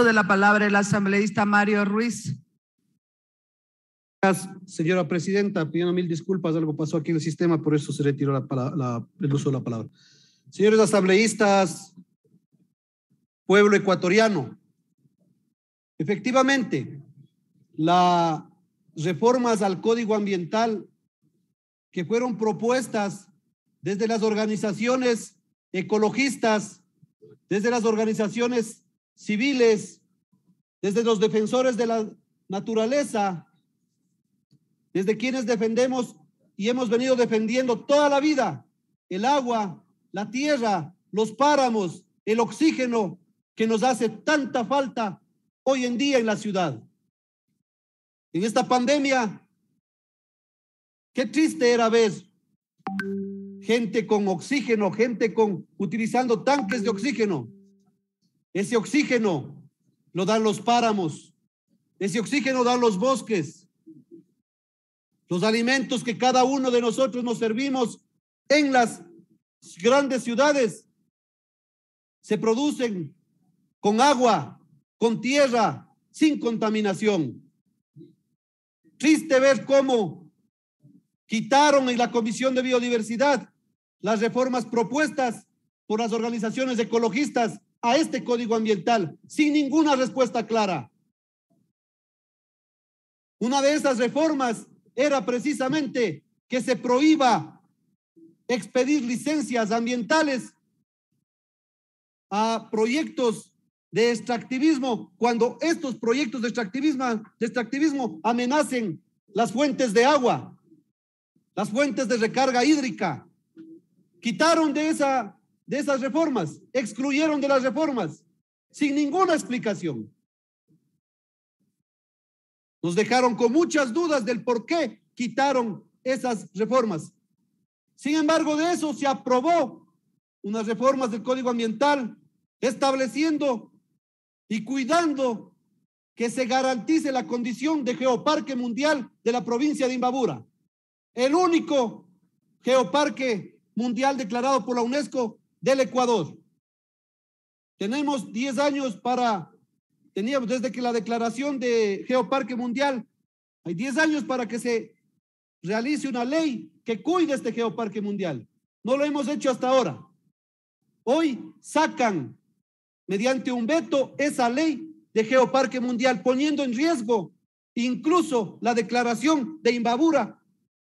uso de la palabra el asambleísta Mario Ruiz. Gracias, señora presidenta, pidiendo mil disculpas, algo pasó aquí en el sistema, por eso se retiró el uso de la palabra. Señores asambleístas, pueblo ecuatoriano, efectivamente, las reformas al Código Ambiental que fueron propuestas desde las organizaciones ecologistas, desde las organizaciones civiles, desde los defensores de la naturaleza, desde quienes defendemos y hemos venido defendiendo toda la vida el agua, la tierra, los páramos, el oxígeno que nos hace tanta falta hoy en día en la ciudad. En esta pandemia, qué triste era ver gente con oxígeno, gente utilizando tanques de oxígeno. Ese oxígeno lo dan los páramos, ese oxígeno dan los bosques. Los alimentos que cada uno de nosotros nos servimos en las grandes ciudades se producen con agua, con tierra, sin contaminación. Triste ver cómo quitaron en la Comisión de Biodiversidad las reformas propuestas por las organizaciones ecologistas a este Código Ambiental, sin ninguna respuesta clara. Una de esas reformas era precisamente que se prohíba expedir licencias ambientales a proyectos de extractivismo, cuando estos proyectos de extractivismo amenacen las fuentes de agua, las fuentes de recarga hídrica. Quitaron de esas reformas, excluyeron de las reformas, sin ninguna explicación. Nos dejaron con muchas dudas del por qué quitaron esas reformas. Sin embargo, de eso se aprobó unas reformas del Código Ambiental, estableciendo y cuidando que se garantice la condición de Geoparque Mundial de la provincia de Imbabura. El único Geoparque Mundial declarado por la UNESCO del Ecuador. Tenemos 10 años para... Teníamos desde que la declaración de Geoparque Mundial, hay 10 años para que se realice una ley que cuide este Geoparque Mundial. No lo hemos hecho hasta ahora. Hoy sacan mediante un veto esa ley de Geoparque Mundial, poniendo en riesgo incluso la declaración de Imbabura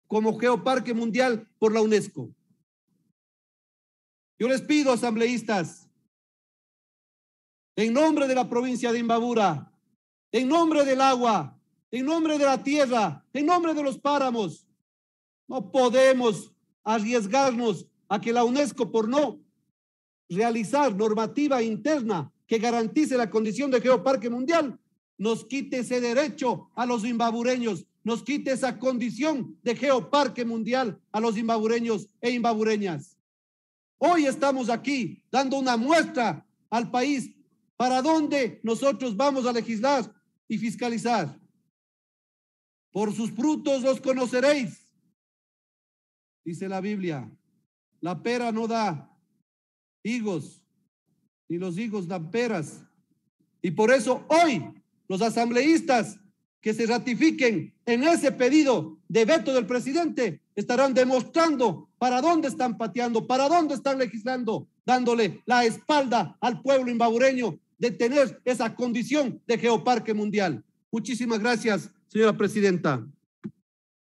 como Geoparque Mundial por la UNESCO. Yo les pido, asambleístas, en nombre de la provincia de Imbabura, en nombre del agua, en nombre de la tierra, en nombre de los páramos, no podemos arriesgarnos a que la UNESCO, por no realizar normativa interna que garantice la condición de Geoparque Mundial, nos quite ese derecho a los imbabureños, nos quite esa condición de Geoparque Mundial a los imbabureños e imbabureñas. Hoy estamos aquí dando una muestra al país para dónde nosotros vamos a legislar y fiscalizar. Por sus frutos los conoceréis, dice la Biblia. La pera no da higos, ni los higos dan peras. Y por eso hoy los asambleístas que se ratifiquen en ese pedido de veto del presidente estarán demostrando para dónde están pateando, para dónde están legislando, dándole la espalda al pueblo imbabureño de tener esa condición de Geoparque Mundial. Muchísimas gracias, señora presidenta.